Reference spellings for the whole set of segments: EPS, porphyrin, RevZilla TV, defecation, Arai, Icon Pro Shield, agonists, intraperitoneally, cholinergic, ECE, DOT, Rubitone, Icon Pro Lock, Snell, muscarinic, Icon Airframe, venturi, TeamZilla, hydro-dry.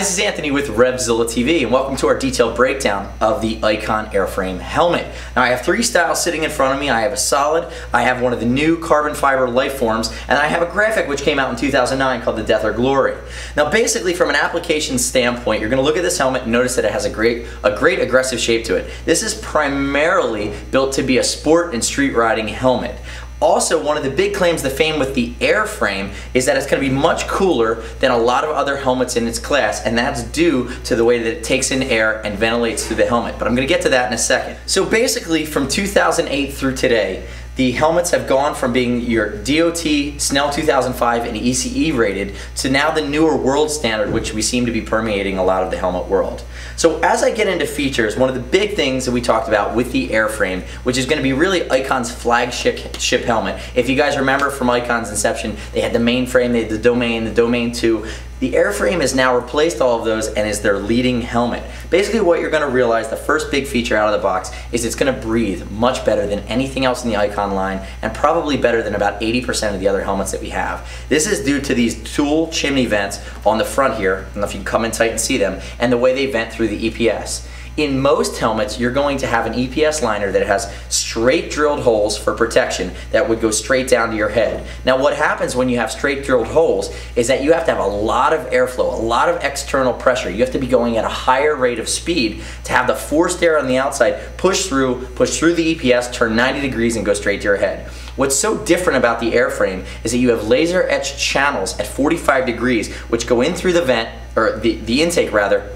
this is Anthony with RevZilla TV, and welcome to our detailed breakdown of the Icon Airframe helmet. Now, I have three styles sitting in front of me. I have a solid, I have one of the new carbon fiber life forms, and I have a graphic which came out in 2009 called The Death or Glory. Now, basically, from an application standpoint, you're going to look at this helmet and notice that it has a great aggressive shape to it. This is primarily built to be a sport and street riding helmet. Also, one of the big claims to fame with the Airframe is that it's going to be much cooler than a lot of other helmets in its class, and that's due to the way that it takes in air and ventilates through the helmet. But I'm going to get to that in a second. So basically, from 2008 through today, the helmets have gone from being your DOT, Snell 2005, and ECE rated to now the newer world standard, which we seem to be permeating a lot of the helmet world. So as I get into features, one of the big things that we talked about with the Airframe, which is going to be really Icon's flagship helmet. If you guys remember from Icon's inception, they had the mainframe, they had the Domain 2. The Airframe has now replaced all of those and is their leading helmet. Basically, what you're going to realize, the first big feature out of the box is it's going to breathe much better than anything else in the Icon line, and probably better than about 80% of the other helmets that we have. This is due to these dual chimney vents on the front here, I don't know if you can come in tight and see them, and the way they vent through the EPS. In most helmets, you're going to have an EPS liner that has straight drilled holes for protection that would go straight down to your head. Now, what happens when you have straight drilled holes is that you have to have a lot of airflow, a lot of external pressure. You have to be going at a higher rate of speed to have the forced air on the outside push through the EPS, turn 90 degrees, and go straight to your head. What's so different about the Airframe is that you have laser etched channels at 45 degrees, which go in through the vent, or the intake rather,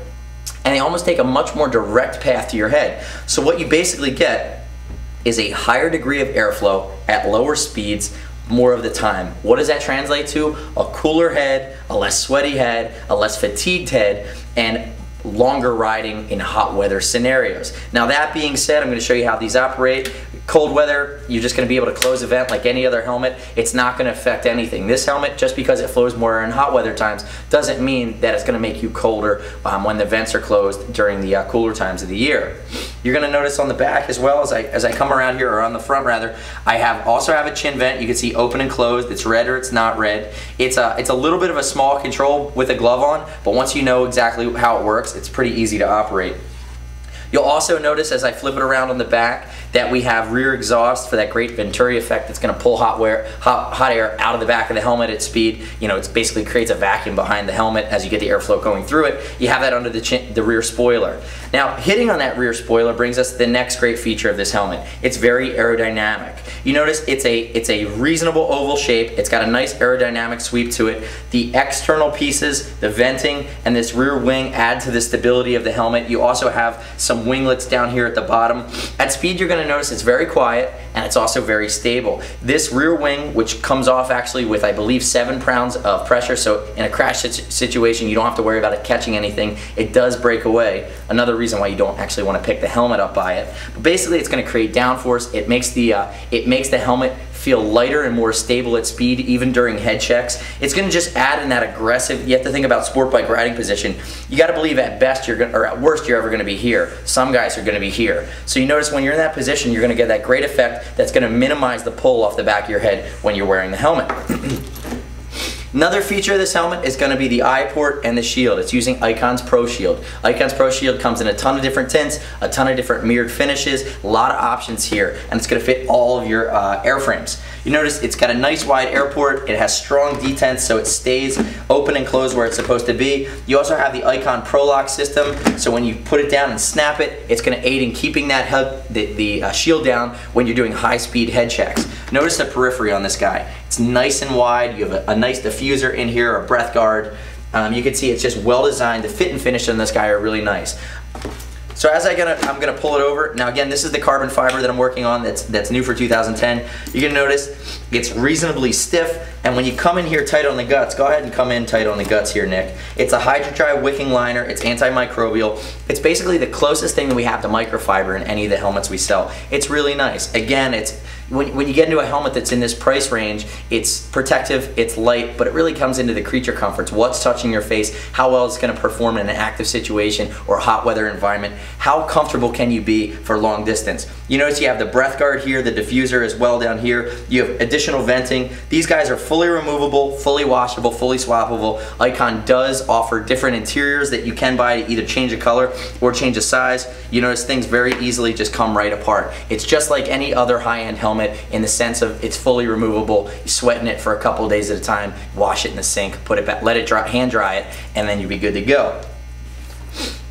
and they almost take a much more direct path to your head. So what you basically get is a higher degree of airflow at lower speeds more of the time. What does that translate to? A cooler head, a less sweaty head, a less fatigued head, and longer riding in hot weather scenarios. Now, that being said, I'm going to show you how these operate. Cold weather, you're just going to be able to close a vent like any other helmet. It's not going to affect anything. This helmet, just because it flows more in hot weather times, doesn't mean that it's going to make you colder when the vents are closed during the cooler times of the year. You're going to notice on the back as well, as I come around here, or on the front rather, I also have a chin vent. You can see open and closed. It's red or it's not red. It's a little bit of a small control with a glove on, but once you know exactly how it works, it's pretty easy to operate. You'll also notice as I flip it around on the back that we have rear exhaust for that great venturi effect that's going to pull hot air out of the back of the helmet at speed. You know, it basically creates a vacuum behind the helmet as you get the airflow going through it. You have that under the rear spoiler. Now, hitting on that rear spoiler brings us to the next great feature of this helmet. It's very aerodynamic. You notice it's a reasonable oval shape. It's got a nice aerodynamic sweep to it. The external pieces, the venting, and this rear wing add to the stability of the helmet. You also have some winglets down here at the bottom. At speed, you're going to notice it's very quiet, and it's also very stable. This rear wing, which comes off actually with, I believe, 7 pounds of pressure, so in a crash situation, you don't have to worry about it catching anything. It does break away. Another reason why you don't actually want to pick the helmet up by it. But basically, it's going to create downforce. It makes the helmet feel lighter and more stable at speed, even during head checks. It's going to just add in that aggressive. You have to think about sport bike riding position. You got to believe at best you're going, or at worst you're ever going to be here. Some guys are going to be here. So you notice when you're in that position, you're going to get that great effect that's going to minimize the pull off the back of your head when you're wearing the helmet. Another feature of this helmet is going to be the eye port and the shield. It's using Icon's Pro Shield. Icon's Pro Shield comes in a ton of different tints, a ton of different mirrored finishes, a lot of options here, and it's going to fit all of your Airframes. You notice it's got a nice wide air port. It has strong detents, so it stays open and closed where it's supposed to be. You also have the Icon Pro Lock system, so when you put it down and snap it, it's going to aid in keeping that shield down when you're doing high-speed head checks. Notice the periphery on this guy. It's nice and wide. You have a nice diffuser in here, a breath guard. You can see it's just well designed. The fit and finish on this guy are really nice. So as I'm gonna pull it over. Now again, this is the carbon fiber that I'm working on that's new for 2010. You're gonna notice it's reasonably stiff, and when you come in here tight on the guts, go ahead and come in tight on the guts here, Nick. It's a hydro-dry wicking liner. It's antimicrobial. It's basically the closest thing that we have to microfiber in any of the helmets we sell. It's really nice. Again, it's when you get into a helmet that's in this price range, it's protective, it's light, but it really comes into the creature comforts. What's touching your face, how well it's going to perform in an active situation or a hot weather environment, how comfortable can you be for long distance. You notice you have the breath guard here, the diffuser as well down here, you have additional venting. These guys are fully removable, fully washable, fully swappable. Icon does offer different interiors that you can buy to either change a color or change a size. You notice things very easily just come right apart. It's just like any other high-end helmet in the sense of it's fully removable. You sweat in it for a couple days at a time, wash it in the sink, put it back, let it dry, hand dry it, and then you'll be good to go.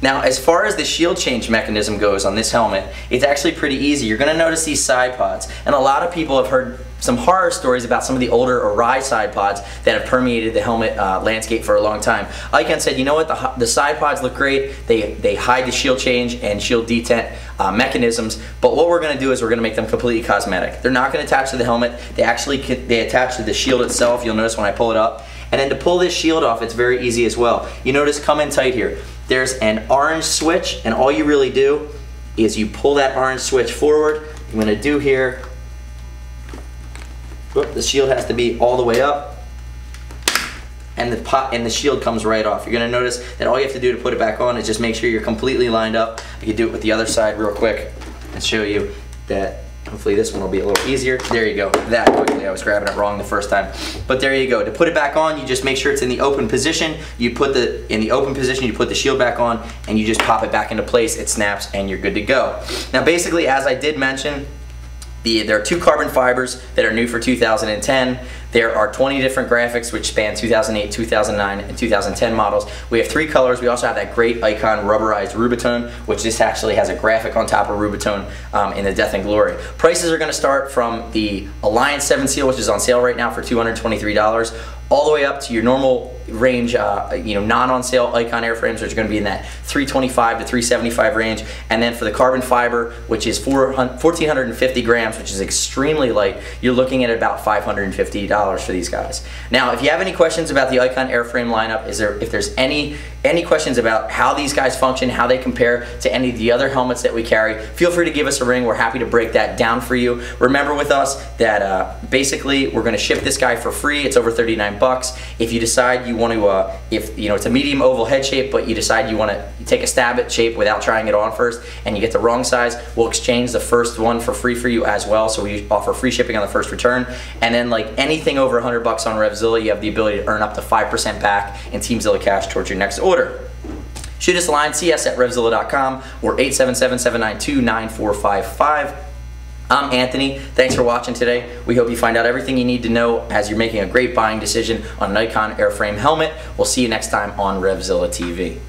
Now, as far as the shield change mechanism goes on this helmet, it's actually pretty easy. You're gonna notice these side pods, and a lot of people have heard some horror stories about some of the older Arai side pods that have permeated the helmet landscape for a long time. Icon said, you know what, the side pods look great, they hide the shield change and shield detent mechanisms, but what we're gonna do is we're gonna make them completely cosmetic. They're not gonna attach to the helmet, they attach to the shield itself, you'll notice when I pull it up. And then to pull this shield off, it's very easy as well. You notice, come in tight here. There's an orange switch, and all you really do is you pull that orange switch forward. I'm gonna do here, whoop, the shield has to be all the way up, and the shield comes right off. You're gonna notice that all you have to do to put it back on is just make sure you're completely lined up. I can do it with the other side real quick and show you that. Hopefully this one will be a little easier. There you go, that quickly. I was grabbing it wrong the first time. But there you go. To put it back on, you just make sure it's in the open position. You put the shield back on, and you just pop it back into place. It snaps, and you're good to go. Now basically, as I did mention, there are two carbon fibers that are new for 2010. There are 20 different graphics which span 2008, 2009, and 2010 models. We have three colors. We also have that great Icon rubberized Rubitone, which this actually has a graphic on top of Rubitone in the Death and Glory. Prices are going to start from the Alliance 7 Seal, which is on sale right now for $223, all the way up to your normal range, you know, non on sale Icon Airframes, which are going to be in that $325 to $375 range, and then for the carbon fiber, which is 1,450 grams, which is extremely light, you're looking at about $550 for these guys. Now, if you have any questions about the Icon Airframe lineup, if there's any questions about how these guys function, how they compare to any of the other helmets that we carry, feel free to give us a ring. We're happy to break that down for you. Remember with us that basically we're going to ship this guy for free. It's over $39. If you decide you want to, if you know it's a medium oval head shape, but you decide you want to take a stab at shape without trying it on first, and you get the wrong size, we'll exchange the first one for free for you as well. So we offer free shipping on the first return, and then like anything over $100 on RevZilla, you have the ability to earn up to 5% back in TeamZilla cash towards your next order. Shoot us a line, cs@revzilla.com or 877-792-9455. I'm Anthony. Thanks for watching today. We hope you find out everything you need to know as you're making a great buying decision on an Icon Airframe helmet. We'll see you next time on RevZilla TV.